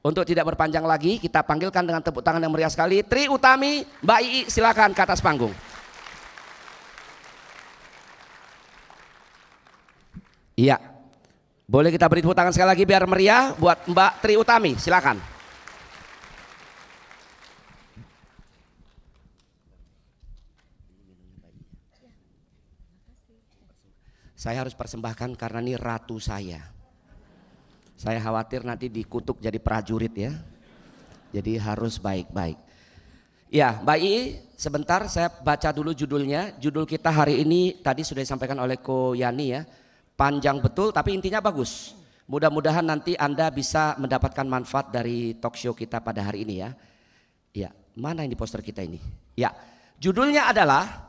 Untuk tidak berpanjang lagi, kita panggilkan dengan tepuk tangan yang meriah sekali, Tri Utami, Mbak Ii, silakan ke atas panggung. Iya, boleh kita beri tepuk tangan sekali lagi biar meriah buat Mbak Tri Utami, silakan. Saya harus persembahkan karena ini ratu saya. Saya khawatir nanti dikutuk jadi prajurit ya. Jadi harus baik-baik. Ya, Mbak Ii, sebentar saya baca dulu judulnya. Judul kita hari ini tadi sudah disampaikan oleh Ko Yani ya. Panjang betul tapi intinya bagus. Mudah-mudahan nanti Anda bisa mendapatkan manfaat dari talk show kita pada hari ini ya. Ya, mana ini poster kita ini? Ya, judulnya adalah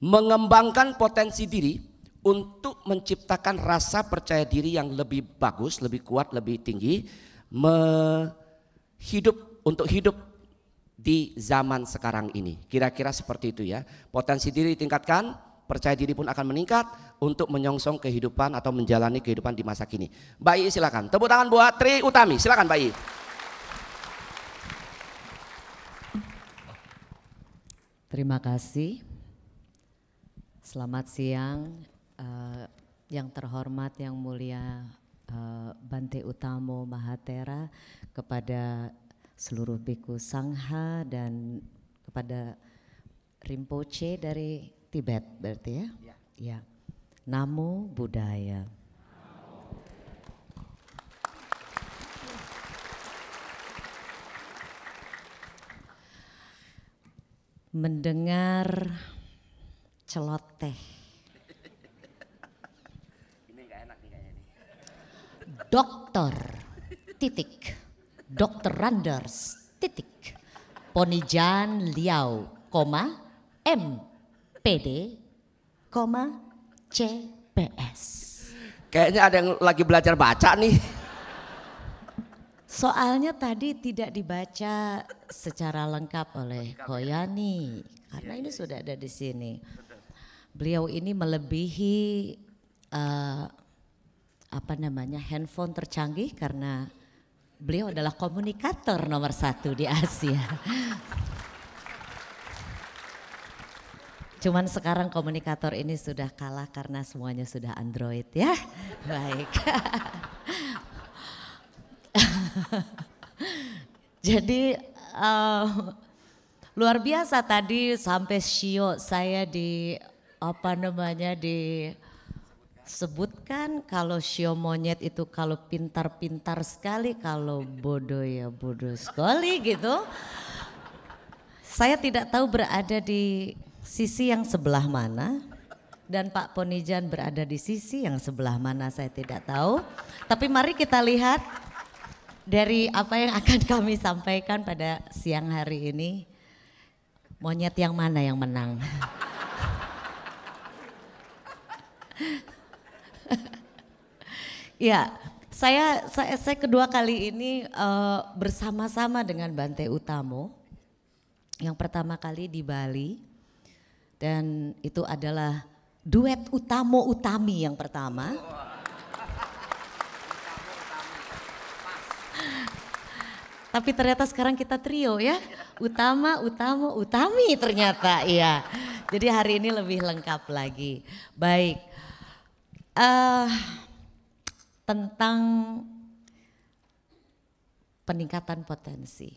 mengembangkan potensi diri untuk menciptakan rasa percaya diri yang lebih bagus, lebih kuat, lebih tinggi, untuk hidup di zaman sekarang ini. Kira-kira seperti itu ya. Potensi diri ditingkatkan, percaya diri pun akan meningkat untuk menyongsong kehidupan atau menjalani kehidupan di masa kini. Mbak Ii silakan. Tepuk tangan buat Tri Utami. Silakan Mbak Ii. Terima kasih. Selamat siang. Yang terhormat, yang mulia Bhante Uttamo Mahatera, kepada seluruh biku Sangha dan kepada Rinpoche dari Tibet berarti ya? Ya. Ya. Namo Buddhaya. Mendengar celoteh. Dokter Randers, Ponijan Liaw, MPD, CPS. Kayaknya ada yang lagi belajar baca nih. Soalnya tadi tidak dibaca secara lengkap oleh Ko Yani, karena ini sudah ada di sini. Beliau ini melebihi handphone tercanggih karena beliau adalah komunikator nomor 1 di Asia. Cuman sekarang komunikator ini sudah kalah karena semuanya sudah Android ya. Baik. Jadi luar biasa tadi sampai Shio saya disebutkan kalau Shio monyet itu kalau pintar-pintar sekali, kalau bodoh ya bodoh sekali gitu. Saya tidak tahu berada di sisi yang sebelah mana dan Pak Ponijan berada di sisi yang sebelah mana saya tidak tahu. Tapi mari kita lihat dari apa yang akan kami sampaikan pada siang hari ini. Monyet yang mana yang menang? Ya, saya kedua kali ini bersama-sama dengan Bhante Uttamo. Yang pertama kali di Bali dan itu adalah duet Uttamo Utami yang pertama. Tapi ternyata sekarang kita trio ya, Uttamo Utami ternyata iya. Jadi hari ini lebih lengkap lagi. Baik. Tentang peningkatan potensi.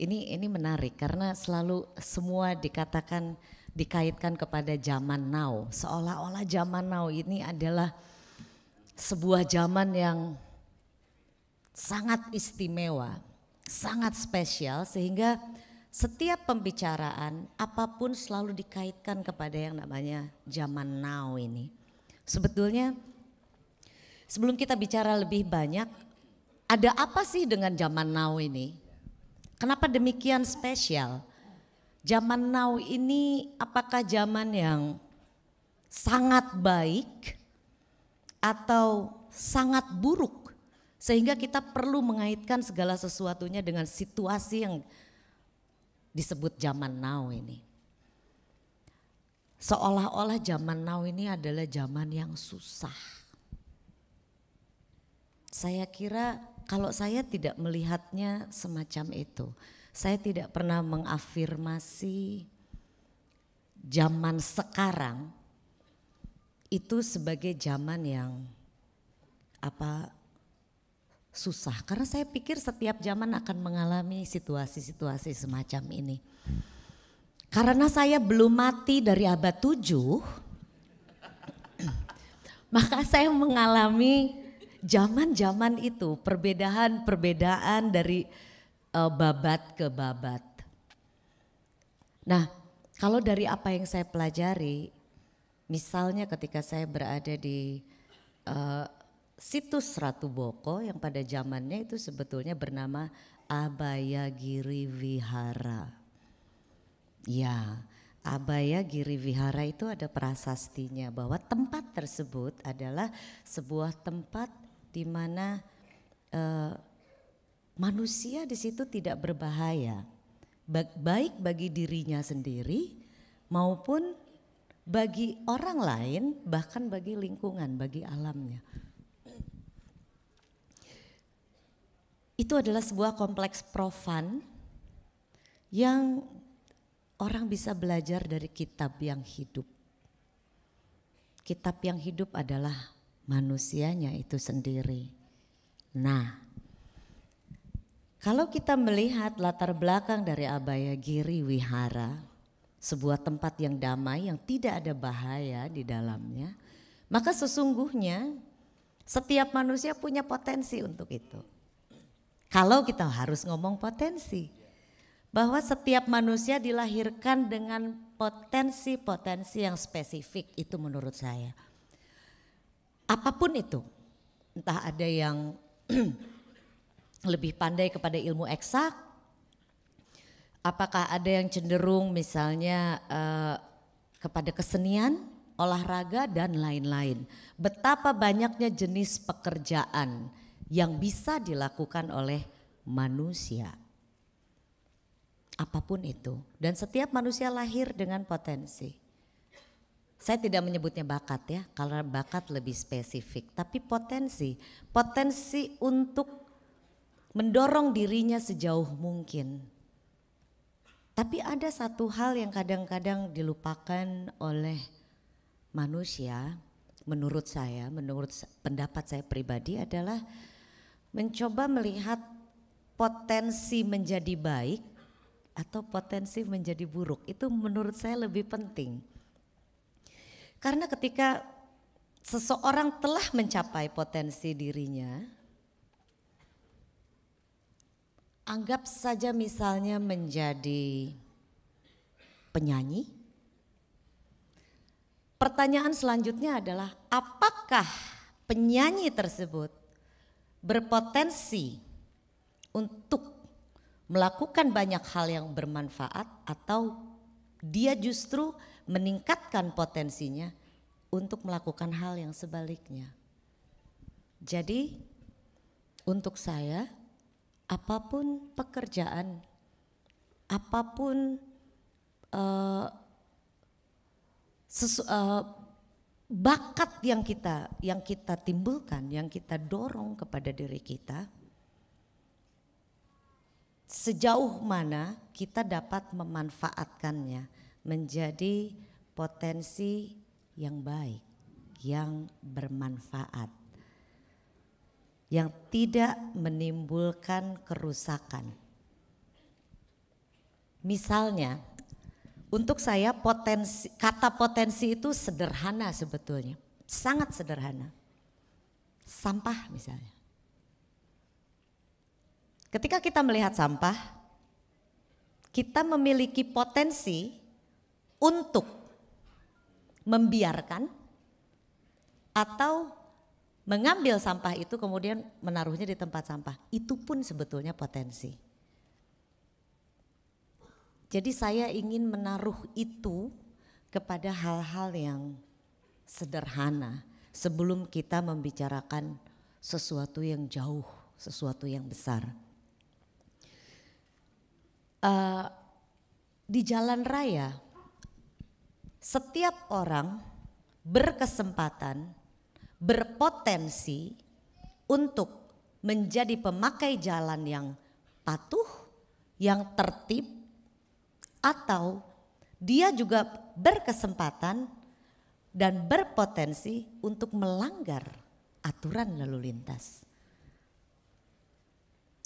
Ini menarik karena selalu semua dikatakan dikaitkan kepada zaman now. Seolah-olah zaman now ini adalah sebuah zaman yang sangat istimewa, sangat spesial sehingga setiap pembicaraan apapun selalu dikaitkan kepada yang namanya zaman now ini. Sebetulnya sebelum kita bicara lebih banyak, ada apa sih dengan zaman now ini? Kenapa demikian spesial? Zaman now ini apakah zaman yang sangat baik atau sangat buruk? Sehingga kita perlu mengaitkan segala sesuatunya dengan situasi yang disebut zaman now ini. Seolah-olah zaman now ini adalah zaman yang susah. Saya kira kalau saya tidak melihatnya semacam itu. Saya tidak pernah mengafirmasi zaman sekarang itu sebagai zaman yang susah. Karena saya pikir setiap zaman akan mengalami situasi-situasi semacam ini. Karena saya belum mati dari abad 7, maka saya mengalami zaman-zaman itu, perbedaan-perbedaan dari babat ke babat. Nah, kalau dari apa yang saya pelajari, misalnya ketika saya berada di situs Ratu Boko yang pada zamannya itu sebetulnya bernama Abhayagiri Vihara. Ya, Abhayagiri Vihara itu ada prasastinya bahwa tempat tersebut adalah sebuah tempat di mana manusia di situ tidak berbahaya, baik bagi dirinya sendiri maupun bagi orang lain, bahkan bagi lingkungan, bagi alamnya. Itu adalah sebuah kompleks profan yang orang bisa belajar dari kitab yang hidup. Kitab yang hidup adalah manusianya itu sendiri. Nah, kalau kita melihat latar belakang dari Abhayagiri Vihara, sebuah tempat yang damai yang tidak ada bahaya di dalamnya, maka sesungguhnya setiap manusia punya potensi untuk itu. Kalau kita harus ngomong potensi, bahwa setiap manusia dilahirkan dengan potensi-potensi yang spesifik, itu menurut saya. Apapun itu, entah ada yang lebih pandai kepada ilmu eksak, apakah ada yang cenderung misalnya kepada kesenian, olahraga dan lain-lain. Betapa banyaknya jenis pekerjaan yang bisa dilakukan oleh manusia. Apapun itu, dan setiap manusia lahir dengan potensi. Saya tidak menyebutnya bakat ya, karena bakat lebih spesifik, tapi potensi. Potensi untuk mendorong dirinya sejauh mungkin. Tapi ada satu hal yang kadang-kadang dilupakan oleh manusia, menurut saya, menurut pendapat saya pribadi, adalah mencoba melihat potensi menjadi baik atau potensi menjadi buruk. Itu menurut saya lebih penting. Karena ketika seseorang telah mencapai potensi dirinya, anggap saja misalnya menjadi penyanyi. Pertanyaan selanjutnya adalah apakah penyanyi tersebut berpotensi untuk melakukan banyak hal yang bermanfaat atau dia justru meningkatkan potensinya untuk melakukan hal yang sebaliknya. Jadi untuk saya apapun pekerjaan, apapun bakat yang kita timbulkan, yang kita dorong kepada diri kita, sejauh mana kita dapat memanfaatkannya menjadi potensi yang baik, yang bermanfaat, yang tidak menimbulkan kerusakan. Misalnya, untuk saya potensi, kata potensi itu sederhana sebetulnya, sangat sederhana. Sampah misalnya. Ketika kita melihat sampah, kita memiliki potensi untuk membiarkan atau mengambil sampah itu kemudian menaruhnya di tempat sampah. Itu pun sebetulnya potensi. Jadi saya ingin menaruh itu kepada hal-hal yang sederhana sebelum kita membicarakan sesuatu yang jauh, sesuatu yang besar. Di jalan raya setiap orang berkesempatan, berpotensi untuk menjadi pemakai jalan yang patuh, yang tertib, atau dia juga berkesempatan dan berpotensi untuk melanggar aturan lalu lintas.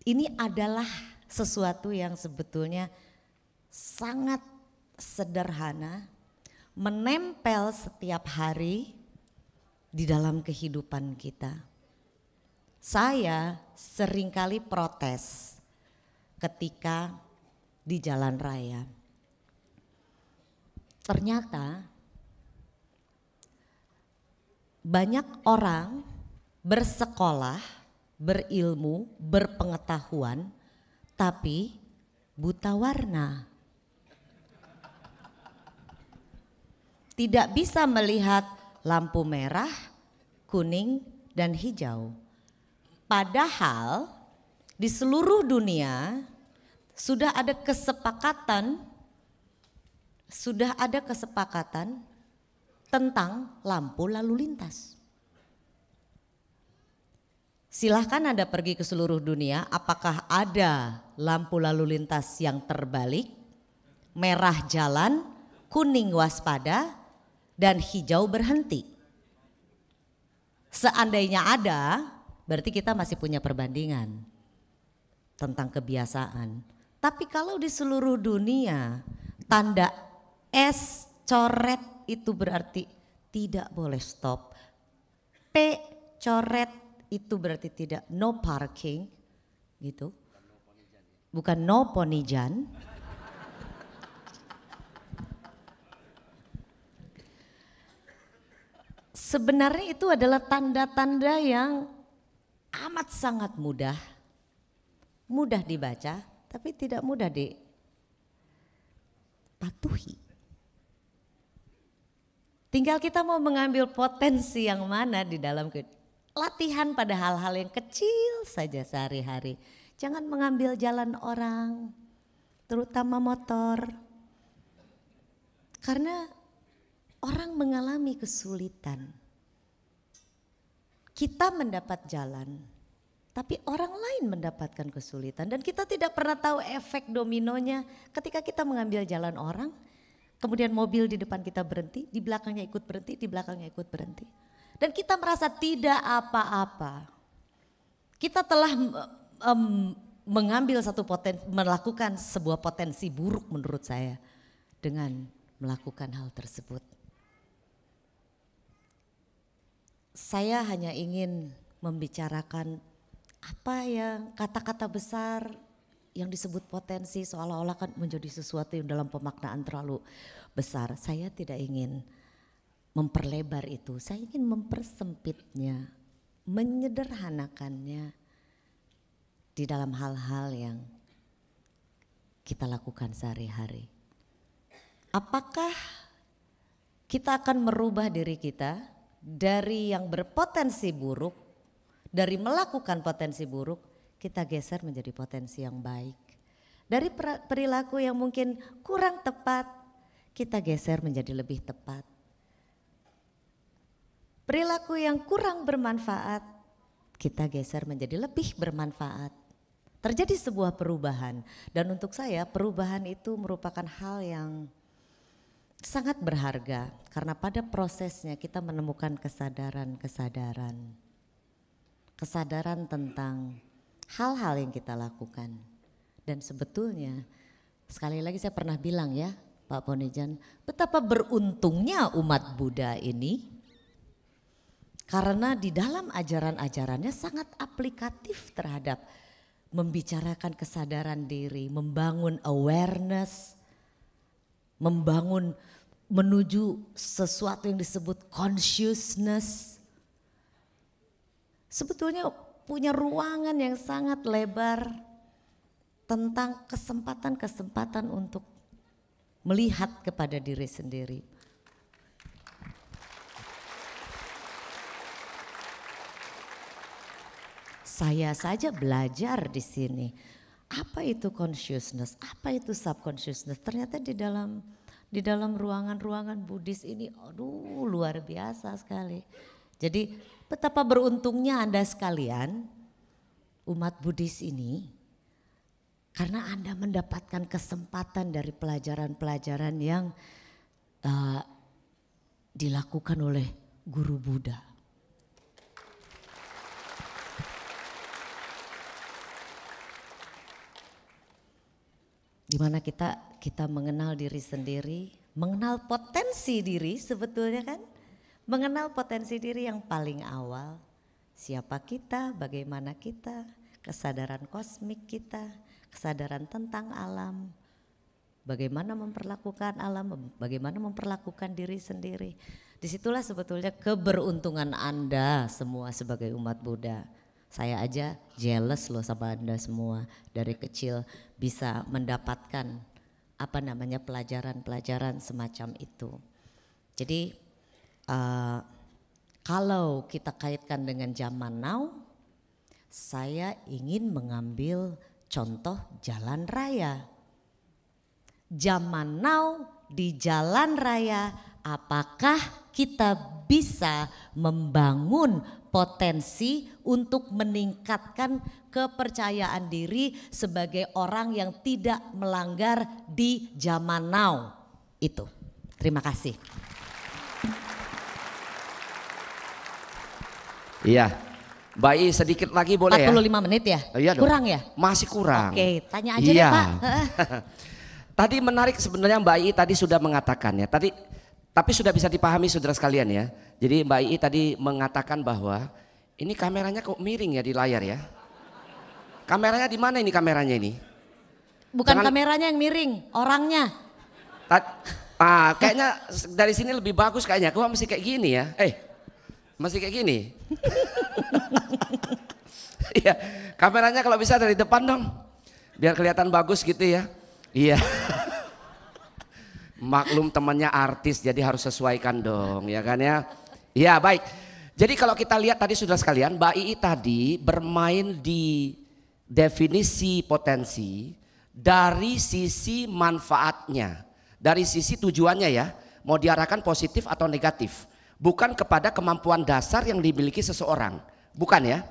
Ini adalah sesuatu yang sebetulnya sangat sederhana, menempel setiap hari di dalam kehidupan kita. Saya seringkali protes ketika di jalan raya. Ternyata banyak orang bersekolah, berilmu, berpengetahuan, tapi buta warna. Tidak bisa melihat lampu merah, kuning, dan hijau. Padahal di seluruh dunia sudah ada kesepakatan, tentang lampu lalu lintas. Silahkan Anda pergi ke seluruh dunia, apakah ada lampu lalu lintas yang terbalik, merah jalan, kuning waspada, dan hijau berhenti? Seandainya ada, berarti kita masih punya perbandingan tentang kebiasaan. Tapi kalau di seluruh dunia tanda S coret itu berarti tidak boleh stop, P coret itu berarti tidak, no parking gitu, bukan no Ponijan. Sebenarnya itu adalah tanda-tanda yang amat sangat mudah, dibaca tapi tidak mudah dipatuhi. Tinggal kita mau mengambil potensi yang mana di dalam kehidupan. Latihan pada hal-hal yang kecil saja sehari-hari. Jangan mengambil jalan orang, terutama motor. Karena orang mengalami kesulitan. Kita mendapat jalan, tapi orang lain mendapatkan kesulitan. Dan kita tidak pernah tahu efek dominonya ketika kita mengambil jalan orang. Kemudian mobil di depan kita berhenti, di belakangnya ikut berhenti, di belakangnya ikut berhenti. Dan kita merasa tidak apa-apa. Kita telah mengambil satu potensi, melakukan sebuah potensi buruk menurut saya dengan melakukan hal tersebut. Saya hanya ingin membicarakan apa yang kata-kata besar yang disebut potensi seolah-olah kan menjadi sesuatu yang dalam pemaknaan terlalu besar. Saya tidak ingin memperlebar itu, saya ingin mempersempitnya, menyederhanakannya di dalam hal-hal yang kita lakukan sehari-hari. Apakah kita akan merubah diri kita dari yang berpotensi buruk, dari melakukan potensi buruk, kita geser menjadi potensi yang baik. Dari perilaku yang mungkin kurang tepat, kita geser menjadi lebih tepat. Perilaku yang kurang bermanfaat, kita geser menjadi lebih bermanfaat. Terjadi sebuah perubahan, dan untuk saya perubahan itu merupakan hal yang sangat berharga. Karena pada prosesnya kita menemukan kesadaran tentang hal-hal yang kita lakukan. Dan sebetulnya, sekali lagi saya pernah bilang ya Pak Ponijan, betapa beruntungnya umat Buddha ini. Karena di dalam ajaran-ajarannya sangat aplikatif terhadap membicarakan kesadaran diri, membangun awareness, membangun menuju sesuatu yang disebut consciousness. Sebetulnya punya ruangan yang sangat lebar tentang kesempatan-kesempatan untuk melihat kepada diri sendiri. Saya saja belajar di sini. Apa itu consciousness? Apa itu subconsciousness? Ternyata di dalam ruangan-ruangan Buddhis ini, aduh luar biasa sekali. Jadi betapa beruntungnya Anda sekalian umat Buddhis ini, karena Anda mendapatkan kesempatan dari pelajaran-pelajaran yang dilakukan oleh guru Buddha. Dimana kita mengenal diri sendiri, mengenal potensi diri sebetulnya kan, mengenal potensi diri yang paling awal, siapa kita, bagaimana kita, kesadaran kosmik kita, kesadaran tentang alam, bagaimana memperlakukan alam, bagaimana memperlakukan diri sendiri. Disitulah sebetulnya keberuntungan Anda semua sebagai umat Buddha. Saya aja jealous loh sama Anda semua, dari kecil bisa mendapatkan apa namanya pelajaran-pelajaran semacam itu. Jadi kalau kita kaitkan dengan zaman now, saya ingin mengambil contoh jalan raya. Zaman now di jalan raya, apakah kita bisa membangun potensi untuk meningkatkan kepercayaan diri sebagai orang yang tidak melanggar di zaman now itu. Terima kasih. Iya, Mbak I, sedikit lagi boleh 45 ya? 45 menit ya? Iya dong. Kurang ya? Masih kurang. Oke, tanya aja iya deh Pak. Tadi menarik sebenarnya Mbak I tadi sudah mengatakan ya, tapi sudah bisa dipahami saudara sekalian ya. Jadi Mbak I tadi mengatakan bahwa ini kameranya kok miring ya di layar ya. Kameranya di mana ini kameranya ini? Bukan jangan, kameranya yang miring, orangnya. Kayaknya dari sini lebih bagus kayaknya. Gua masih kayak gini ya. Masih kayak gini. Iya, kameranya kalau bisa dari depan dong. Biar kelihatan bagus gitu ya. Iya. Maklum temannya artis jadi harus sesuaikan dong ya kan ya. Ya baik, jadi kalau kita lihat tadi saudara sekalian, Mbak Ii tadi bermain di definisi potensi dari sisi manfaatnya, dari sisi tujuannya ya, mau diarahkan positif atau negatif, bukan kepada kemampuan dasar yang dimiliki seseorang, bukan ya?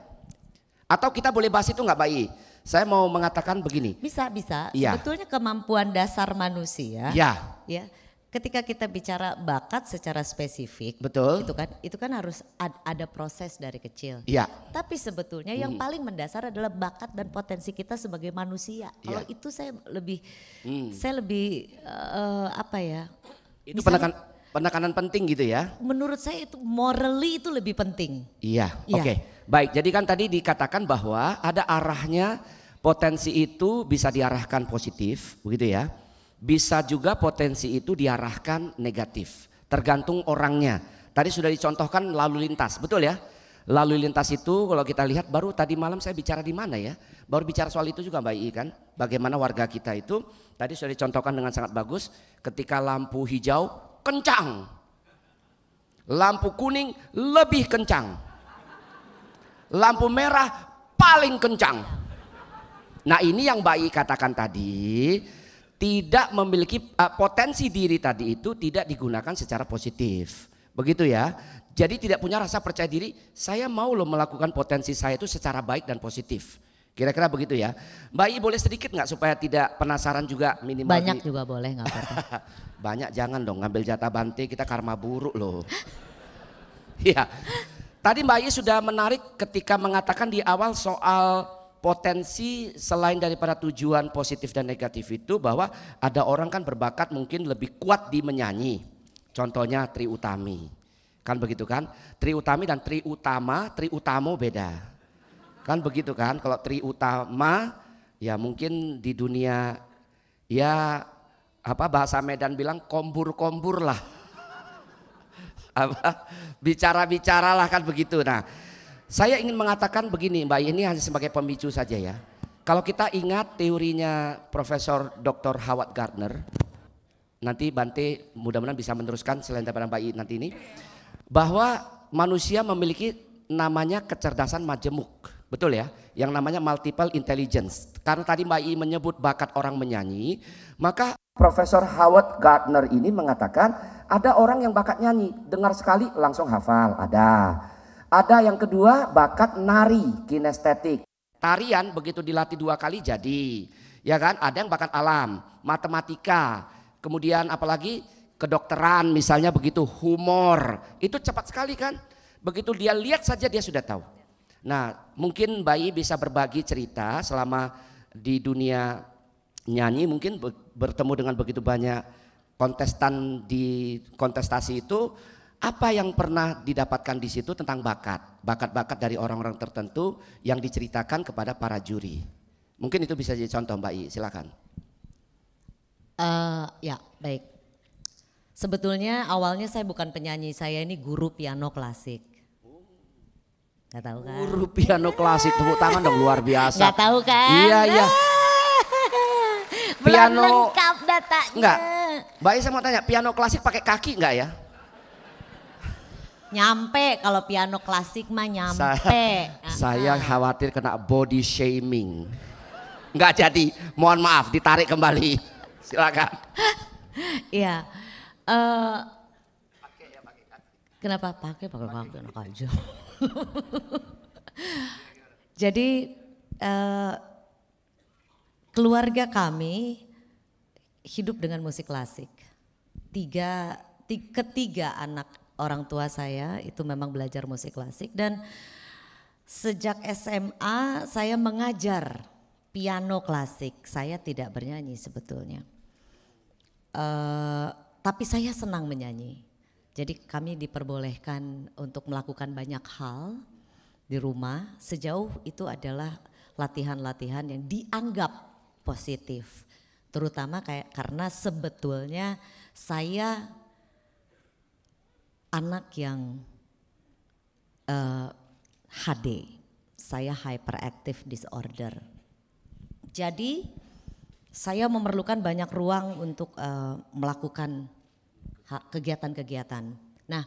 Atau kita boleh bahas itu nggak Mbak Ii? Saya mau mengatakan begini. Bisa. Ya. Sebetulnya kemampuan dasar manusia. Ya. Ya. Ketika kita bicara bakat secara spesifik. Betul. Itu kan harus ada proses dari kecil. Ya. Tapi sebetulnya yang paling mendasar adalah bakat dan potensi kita sebagai manusia. Kalau itu saya lebih, apa ya? Itu penekanan penting gitu ya? Menurut saya itu morally itu lebih penting. Iya. Ya. Oke. Okay. Baik, jadi kan tadi dikatakan bahwa ada arahnya, potensi itu bisa diarahkan positif, begitu ya. Bisa juga potensi itu diarahkan negatif, tergantung orangnya. Tadi sudah dicontohkan lalu lintas, betul ya? Lalu lintas itu kalau kita lihat, baru tadi malam saya bicara di mana ya? Baru bicara soal itu juga Mbak I kan, bagaimana warga kita itu. Tadi sudah dicontohkan dengan sangat bagus, ketika lampu hijau kencang, lampu kuning lebih kencang, lampu merah paling kencang. Nah ini yang Mbak I katakan tadi, tidak memiliki potensi diri tadi itu tidak digunakan secara positif. Begitu ya. Jadi tidak punya rasa percaya diri, saya mau loh melakukan potensi saya itu secara baik dan positif. Kira-kira begitu ya. Mbak I boleh sedikit nggak supaya tidak penasaran juga minimal. Banyak juga boleh nggak apa-apa. Banyak jangan dong, ngambil jatah Bhante, kita karma buruk loh. Iya. Tadi Mbak Ayi sudah menarik ketika mengatakan di awal soal potensi selain daripada tujuan positif dan negatif itu, bahwa ada orang kan berbakat mungkin lebih kuat di menyanyi. Contohnya Tri Utami. Kan begitu kan? Tri Utami dan Tri Utama, Tri Uttamo beda. Kan begitu kan? Kalau Tri Utama ya mungkin di dunia ya apa bahasa Medan bilang kombur-kombur lah. Apa bicara-bicaralah kan begitu. Nah, saya ingin mengatakan begini Mbak, ini hanya sebagai pemicu saja ya. Kalau kita ingat teorinya Profesor Dr. Howard Gardner, nanti Bhante mudah-mudahan bisa meneruskan selain daripada Mbak I nanti ini, bahwa manusia memiliki namanya kecerdasan majemuk, betul ya, yang namanya multiple intelligence. Karena tadi Mbak I menyebut bakat orang menyanyi, maka Profesor Howard Gardner ini mengatakan ada orang yang bakat nyanyi, dengar sekali langsung hafal, ada. Ada yang kedua bakat nari, kinestetik. Tarian begitu dilatih 2 kali jadi, ya kan? Ada yang bahkan alam, matematika, kemudian apalagi kedokteran misalnya begitu, humor, itu cepat sekali kan? Begitu dia lihat saja dia sudah tahu. Nah, mungkin Bayi bisa berbagi cerita selama di dunia nyanyi, mungkin bertemu dengan begitu banyak kontestan di kontestasi itu. Apa yang pernah didapatkan di situ tentang bakat-bakat dari orang-orang tertentu yang diceritakan kepada para juri? Mungkin itu bisa jadi contoh, Mbak I, silakan. Ya, baik. Sebetulnya awalnya saya bukan penyanyi, saya ini guru piano klasik. Gak tahu kan? Guru piano klasik, tepuk tangan dong, luar biasa. Gak tahu kan? Iya, iya. Piano lengkap datanya. Enggak. Mbak I, saya mau tanya, piano klasik pakai kaki enggak ya? Nyampe, kalau piano klasik mah nyampe. Saya khawatir kena body shaming. Nggak jadi, mohon maaf, ditarik kembali. Silakan. Iya. Kenapa pakai piano aja? Jadi keluarga kami hidup dengan musik klasik. Ketiga anak orang tua saya itu memang belajar musik klasik, dan sejak SMA saya mengajar piano klasik. Saya tidak bernyanyi sebetulnya, tapi saya senang menyanyi. Jadi kami diperbolehkan untuk melakukan banyak hal di rumah, sejauh itu adalah latihan-latihan yang dianggap positif. Terutama karena sebetulnya saya anak yang HD, saya hyperactive disorder. Jadi saya memerlukan banyak ruang untuk melakukan kegiatan-kegiatan. Nah,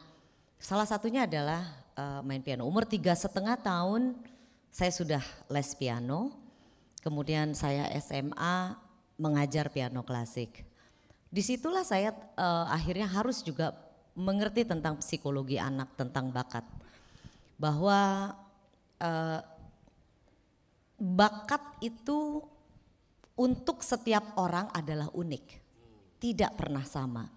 salah satunya adalah main piano. Umur 3,5 tahun saya sudah les piano, kemudian saya SMA mengajar piano klasik. Disitulah saya akhirnya harus juga mengerti tentang psikologi anak, tentang bakat. Bahwa bakat itu untuk setiap orang adalah unik, tidak pernah sama.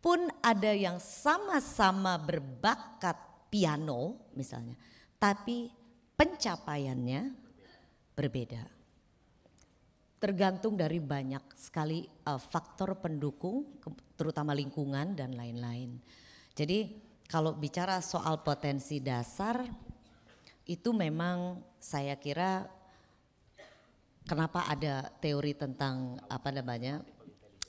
Pun ada yang sama-sama berbakat piano misalnya, tapi pencapaiannya berbeda. Tergantung dari banyak sekali faktor pendukung, terutama lingkungan dan lain-lain. Jadi kalau bicara soal potensi dasar, itu memang saya kira kenapa ada teori tentang apa namanya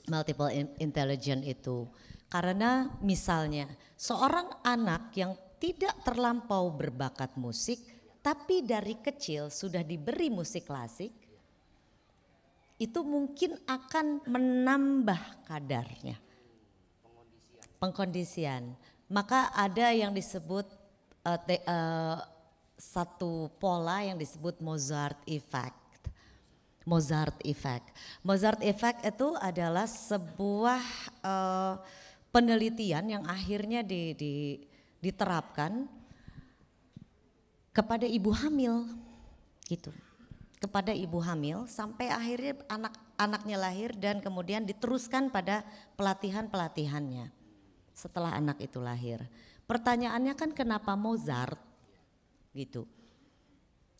multiple intelligence itu. Karena misalnya seorang anak yang tidak terlampau berbakat musik, tapi dari kecil sudah diberi musik klasik, itu mungkin akan menambah kadarnya. Pengkondisian, maka ada yang disebut satu pola yang disebut Mozart Effect. Mozart Effect itu adalah sebuah penelitian yang akhirnya diterapkan kepada ibu hamil, gitu. Kepada ibu hamil sampai akhirnya anak-anaknya lahir, dan kemudian diteruskan pada pelatihan-pelatihannya setelah anak itu lahir. Pertanyaannya kan kenapa Mozart gitu,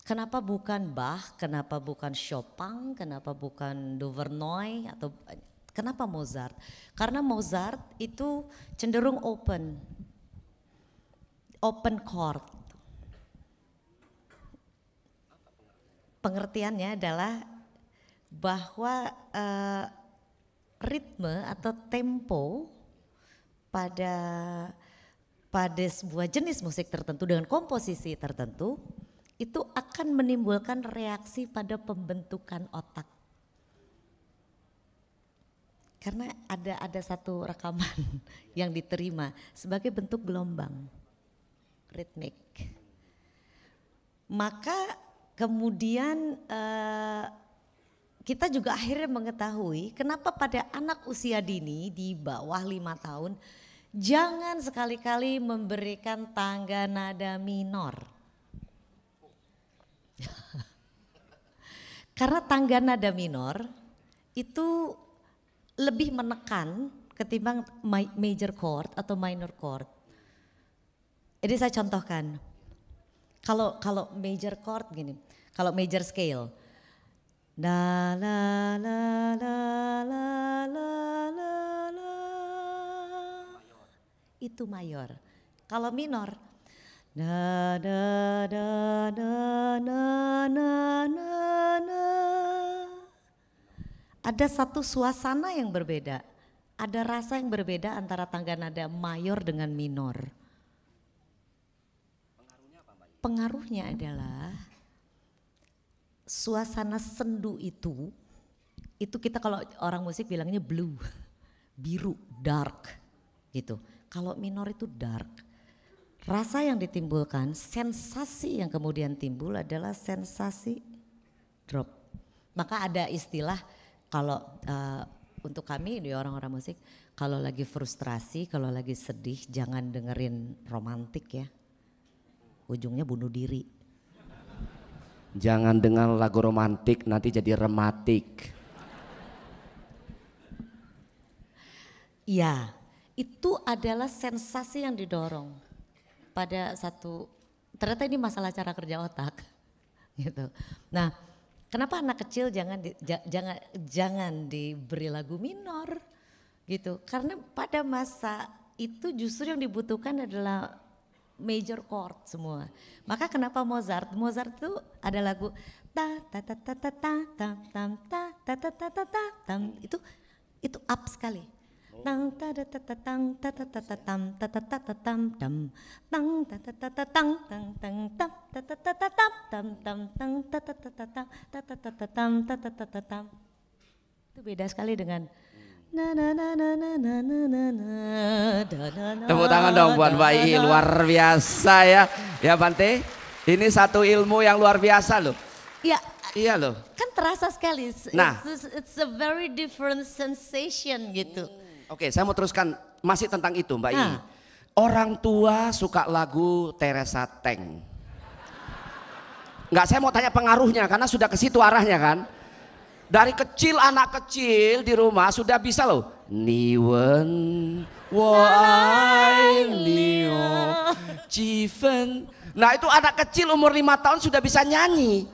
kenapa bukan Bach, kenapa bukan Chopin, kenapa bukan Duvernoy, atau kenapa Mozart? Karena Mozart itu cenderung open chord. Pengertiannya adalah bahwa ritme atau tempo pada sebuah jenis musik tertentu dengan komposisi tertentu itu akan menimbulkan reaksi pada pembentukan otak. Karena ada satu rekaman yang diterima sebagai bentuk gelombang ritmik. Maka kemudian kita juga akhirnya mengetahui kenapa pada anak usia dini di bawah 5 tahun jangan sekali-kali memberikan tangga nada minor. Karena tangga nada minor itu lebih menekan ketimbang major chord atau minor chord. Jadi saya contohkan, kalau major chord gini, kalau major scale, da la la la la la la la, itu mayor. Kalau minor, da da da da na na na na, ada satu suasana yang berbeda, ada rasa yang berbeda antara tangga nada mayor dengan minor. Pengaruhnya adalah suasana sendu itu kita kalau orang musik bilangnya blue, biru, dark gitu. Kalau minor itu dark. Rasa yang ditimbulkan, sensasi yang kemudian timbul adalah sensasi drop. Maka ada istilah kalau untuk kami di orang-orang musik, kalau lagi frustrasi, kalau lagi sedih jangan dengerin romantik ya. Ujungnya bunuh diri. Jangan dengar lagu romantik nanti jadi rematik. Iya, itu adalah sensasi yang didorong pada satu, ternyata ini masalah cara kerja otak gitu. Nah, kenapa anak kecil jangan diberi lagu minor gitu? Karena pada masa itu justru yang dibutuhkan adalah major chord semua. Maka kenapa Mozart tuh ada lagu ta ta ta ta ta ta tam tam ta ta ta ta ta ta tam, itu up sekali. Tang ta ta ta tang ta ta ta ta tam ta ta ta ta tam tam tang ta ta ta ta tang tang tang ta ta ta ta ta tam tam tam tang ta ta ta ta ta ta ta ta ta tam ta ta ta ta tam. Itu beda sekali dengan tepuk tangan dong buat Bayi, luar biasa ya. Ya Bhante, ini satu ilmu yang luar biasa loh. Iya. Iya loh. Kan terasa sekali. Nah, it's a very different sensation gitu. Oke, saya mau teruskan masih tentang itu Mbak Bayi. Orang tua suka lagu Teresa Teng. Enggak, saya mau tanya pengaruhnya karena sudah ke situ arahnya kan. Dari kecil anak kecil di rumah sudah bisa loh. Niwen, wai, nio, jiven. Nah itu anak kecil umur 5 tahun sudah bisa nyanyi.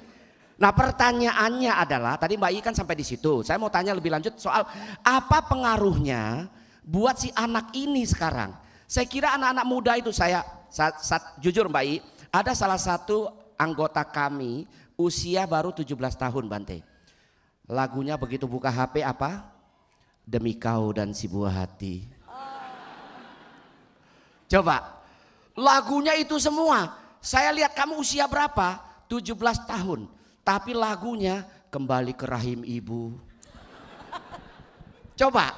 Nah pertanyaannya adalah, tadi Mbak I kan sampai di situ. Saya mau tanya lebih lanjut soal apa pengaruhnya buat si anak ini sekarang. Saya kira anak-anak muda itu jujur Mbak I, ada salah satu anggota kami usia baru 17 tahun Bhante. Lagunya begitu buka HP apa? Demi Kau dan Si Buah Hati. Coba, lagunya itu semua. Saya lihat kamu usia berapa? 17 tahun. Tapi lagunya Kembali ke Rahim Ibu. Coba,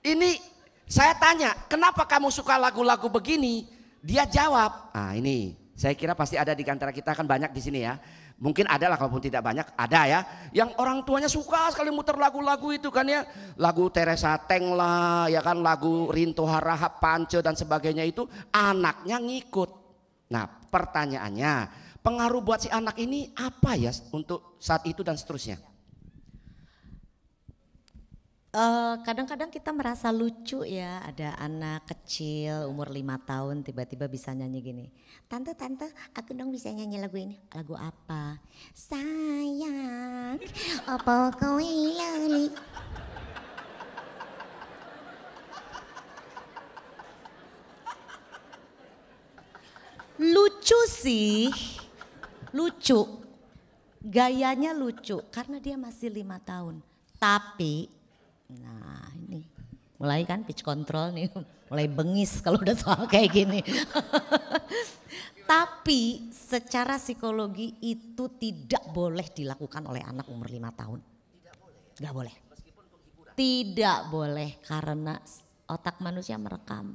ini saya tanya, kenapa kamu suka lagu-lagu begini? Dia jawab, ah ini saya kira pasti ada di antara kita, kan banyak di sini ya. Mungkin ada lah, kalaupun tidak banyak ada ya. Yang orang tuanya suka sekali muter lagu-lagu itu kan ya. Lagu Teresa Teng lah ya kan, lagu Rinto Harahap, Pance dan sebagainya itu. Anaknya ngikut. Nah pertanyaannya, pengaruh buat si anak ini apa ya untuk saat itu dan seterusnya? Kadang-kadang kita merasa lucu ya, ada anak kecil umur 5 tahun tiba-tiba bisa nyanyi gini. Tante, aku dong bisa nyanyi lagu ini. Lagu apa? Sayang, apa kowe lali. Lucu sih, lucu. Gayanya lucu karena dia masih 5 tahun. Tapi, nah ini mulai kan pitch control nih. Mulai bengis kalau udah soal kayak gini. Tapi secara psikologi itu tidak boleh dilakukan oleh anak umur 5 tahun. Tidak boleh. Tidak boleh karena otak manusia merekam.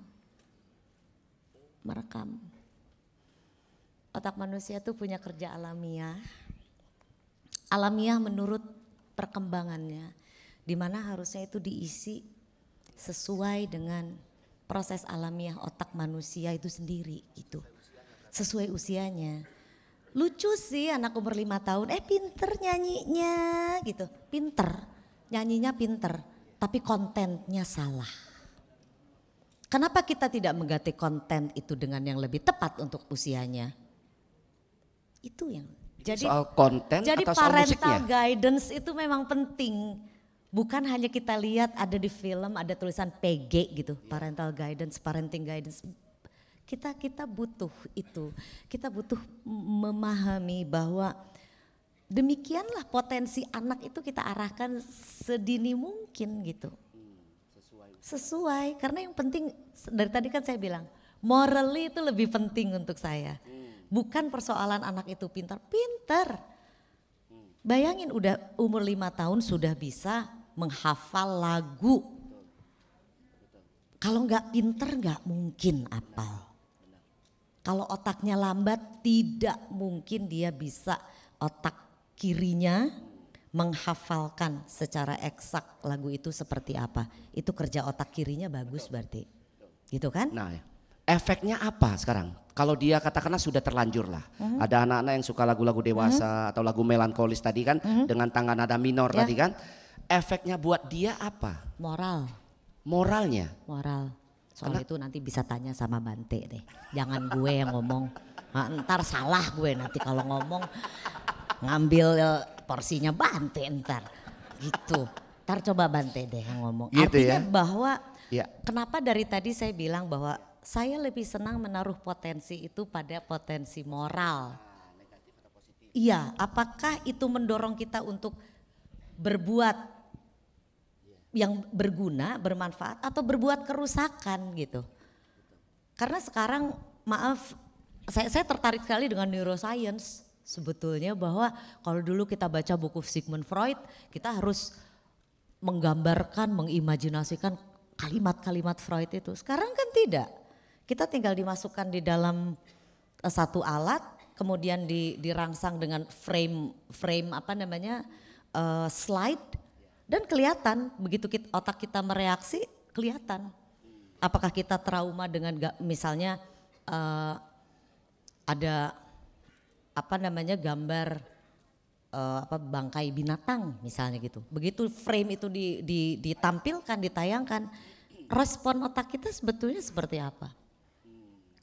Merekam. Otak manusia tuh punya kerja alamiah. Alamiah menurut perkembangannya. Dimana harusnya itu diisi sesuai dengan proses alamiah otak manusia itu sendiri gitu. Sesuai usianya. Lucu sih anak umur 5 tahun, pinter nyanyinya gitu. Pinter, nyanyinya pinter, tapi kontennya salah. Kenapa kita tidak mengganti konten itu dengan yang lebih tepat untuk usianya? Itu yang jadi soal konten atau soal musiknya? Jadi parental guidance itu memang penting. Bukan hanya kita lihat ada di film ada tulisan PG gitu, parental guidance, parenting guidance. Kita butuh itu. Kita butuh memahami bahwa demikianlah potensi anak itu kita arahkan sedini mungkin gitu. Sesuai, karena yang penting dari tadi kan saya bilang morally itu lebih penting untuk saya. Bukan persoalan anak itu pintar. Bayangin udah umur 5 tahun sudah bisa menghafal lagu. Kalau nggak pinter nggak mungkin apal. Kalau otaknya lambat tidak mungkin dia bisa otak kirinya menghafalkan secara eksak lagu itu seperti apa. Itu kerja otak kirinya bagus berarti. Gitu kan? Nah, efeknya apa sekarang? Kalau dia katakanlah sudah terlanjur lah, ada anak-anak yang suka lagu-lagu dewasa atau lagu melankolis tadi kan, dengan tangan nada minor tadi kan, efeknya buat dia apa? Moralnya? Moral, soal itu nanti bisa tanya sama Bhante deh, jangan gue yang ngomong, ntar salah gue nanti kalau ngomong ngambil porsinya Bhante ntar, gitu. Ntar coba Bhante deh yang ngomong, gitu artinya ya? Bahwa kenapa dari tadi saya bilang bahwa saya lebih senang menaruh potensi itu pada potensi moral. Negatif atau positif. Iya, apakah itu mendorong kita untuk berbuat yang berguna, bermanfaat atau berbuat kerusakan gitu. Karena sekarang maaf, saya tertarik sekali dengan neuroscience sebetulnya, bahwa kalau dulu kita baca buku Sigmund Freud kita harus menggambarkan, mengimajinasikan kalimat-kalimat Freud itu. Sekarang kan tidak. Kita tinggal dimasukkan di dalam satu alat, kemudian dirangsang dengan frame apa namanya slide, dan kelihatan begitu otak kita mereaksi kelihatan. Apakah kita trauma dengan misalnya ada apa namanya gambar bangkai binatang misalnya gitu. Begitu frame itu ditampilkan, ditayangkan, respon otak kita sebetulnya seperti apa?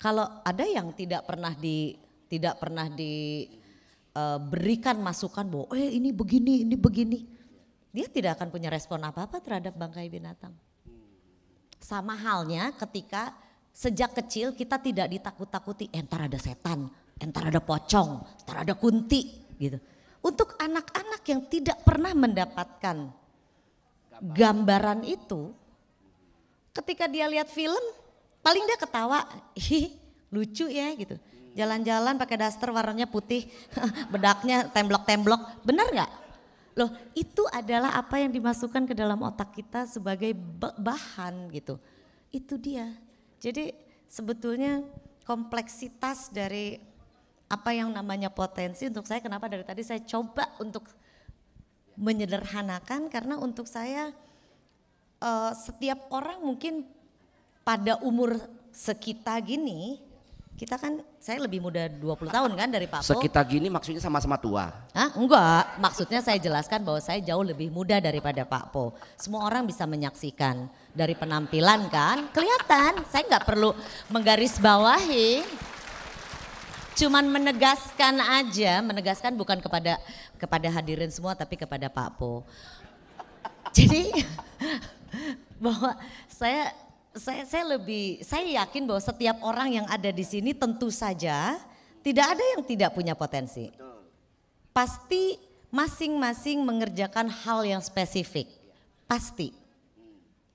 Kalau ada yang tidak pernah diberikan masukan bahwa ini begini, dia tidak akan punya respon apa-apa terhadap bangkai binatang. Sama halnya ketika sejak kecil kita tidak ditakut-takuti, entar ada setan, entar ada pocong, entar ada kunti gitu. Untuk anak-anak yang tidak pernah mendapatkan gambaran itu, ketika dia lihat film paling dia ketawa, lucu ya gitu. Jalan-jalan pakai daster warnanya putih, bedaknya temblok-temblok, benar nggak? Loh, itu adalah apa yang dimasukkan ke dalam otak kita sebagai bahan gitu. Itu dia. Jadi sebetulnya kompleksitas dari apa yang namanya potensi untuk saya, kenapa dari tadi saya coba untuk menyederhanakan, karena untuk saya setiap orang mungkin pada umur sekitar gini. Kita kan, saya lebih muda 20 tahun kan dari Pak Po. Sekitar gini maksudnya sama-sama tua? Hah? Enggak, maksudnya saya jelaskan bahwa saya jauh lebih muda daripada Pak Po. Semua orang bisa menyaksikan dari penampilan kan, kelihatan. Saya nggak perlu menggarisbawahi, cuman menegaskan aja, menegaskan bukan kepada hadirin semua tapi kepada Pak Po. Jadi bahwa saya yakin bahwa setiap orang yang ada di sini tentu saja tidak ada yang tidak punya potensi. Pasti masing-masing mengerjakan hal yang spesifik. Pasti.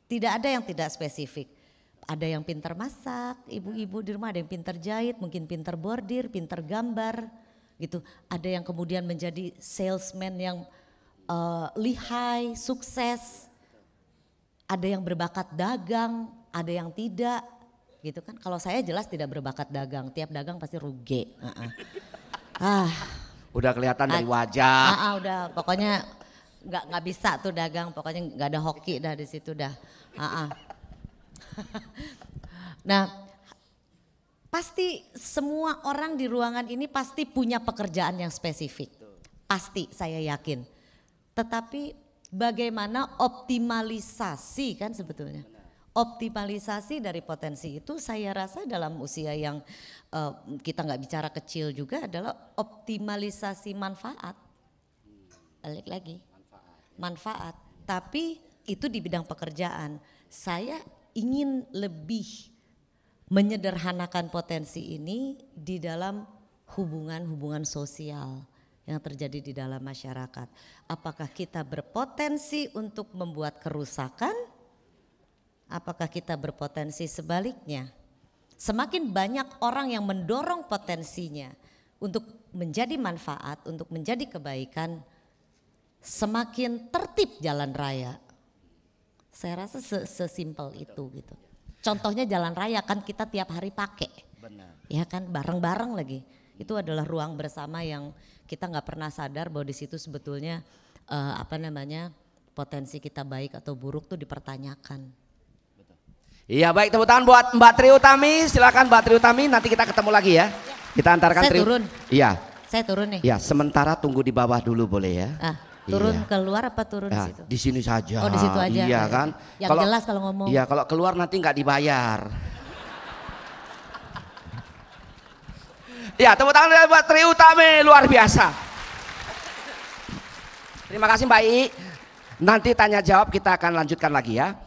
Tidak ada yang tidak spesifik. Ada yang pintar masak, ibu-ibu di rumah ada yang pintar jahit, mungkin pintar bordir, pintar gambar gitu. Ada yang kemudian menjadi salesman yang lihai, sukses. Ada yang berbakat dagang. Ada yang tidak, gitu kan. Kalau saya jelas tidak berbakat dagang, tiap dagang pasti rugi. Udah kelihatan dari wajah. Udah, pokoknya nggak bisa tuh dagang, pokoknya nggak ada hoki dah di situ dah. Nah, Pasti semua orang di ruangan ini pasti punya pekerjaan yang spesifik. Pasti, saya yakin. Tetapi bagaimana optimalisasi kan sebetulnya. Optimalisasi dari potensi itu saya rasa dalam usia yang kita nggak bicara kecil juga adalah optimalisasi manfaat. Balik lagi. Manfaat. Tapi itu di bidang pekerjaan. Saya ingin lebih menyederhanakan potensi ini di dalam hubungan-hubungan sosial yang terjadi di dalam masyarakat. Apakah kita berpotensi untuk membuat kerusakan? Apakah kita berpotensi sebaliknya? Semakin banyak orang yang mendorong potensinya untuk menjadi manfaat, untuk menjadi kebaikan, semakin tertib jalan raya. Saya rasa sesimpel itu gitu. Contohnya jalan raya kan kita tiap hari pakai, ya kan bareng-bareng lagi. Itu adalah ruang bersama yang kita nggak pernah sadar bahwa di situ sebetulnya potensi kita baik atau buruk tuh dipertanyakan. Iya baik, tepuk tangan buat Mbak Tri Utami. Silakan Mbak Tri Utami, nanti kita ketemu lagi ya. Kita antarkan Tri. Saya turun. Iya. Saya turun nih. Iya, sementara tunggu di bawah dulu boleh ya. Turun iya. Keluar apa turun di situ? Di sini saja. Oh di situ aja. Iya kan. Yang kalau, jelas kalau ngomong. Iya kalau keluar nanti nggak dibayar. Ya tepuk tangan buat Tri Utami luar biasa. Terima kasih Mbak I. Nanti tanya jawab kita akan lanjutkan lagi ya.